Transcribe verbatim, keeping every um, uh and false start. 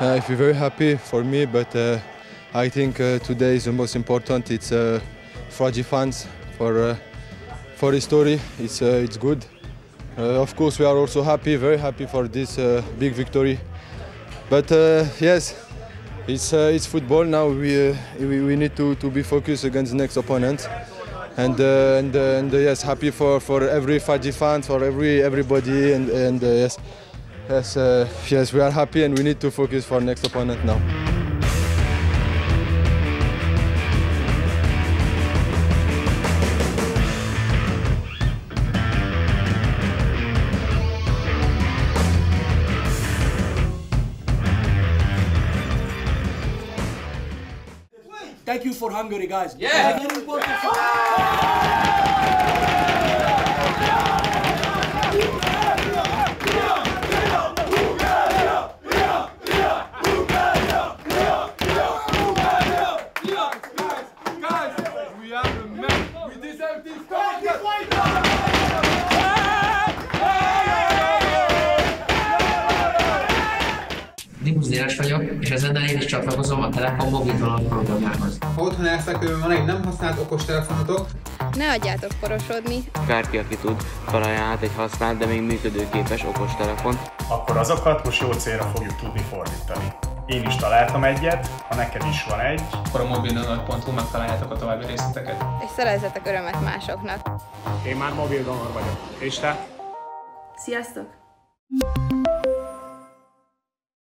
Uh, I feel very happy for me, but uh, I think uh, today is the most important. It's uh, Fragi fans for uh, for the story. It's uh, it's good. Uh, of course, we are also happy, very happy for this uh, big victory. But uh, yes, it's uh, it's football. Now we uh, we, we need to to be focused against the next opponent. And uh, and, uh, and uh, yes, happy for for every Fragi fan, for every everybody, and and uh, yes. Yes, uh, yes, we are happy and we need to focus for our next opponent now. Thank you for Hungary, guys. Yeah. Very important. húsz éves vagyok, és ezen én is csatlakozom a Telekom mobildonor programjához. Ha otthon elszakörül van egy nem használt okostelefonotok, ne adjátok porosodni. Kárki, aki tud, találja át egy használt, de még működőképes okostelefont. Akkor azokat most jó célra fogjuk tudni fordítani. Én is találtam egyet, ha neked is van egy. Akkor a mobildonor pont hu megtaláljátok a további részleteket. És szerezzetek örömet másoknak. Én már mobildonor vagyok. És te? Sziasztok!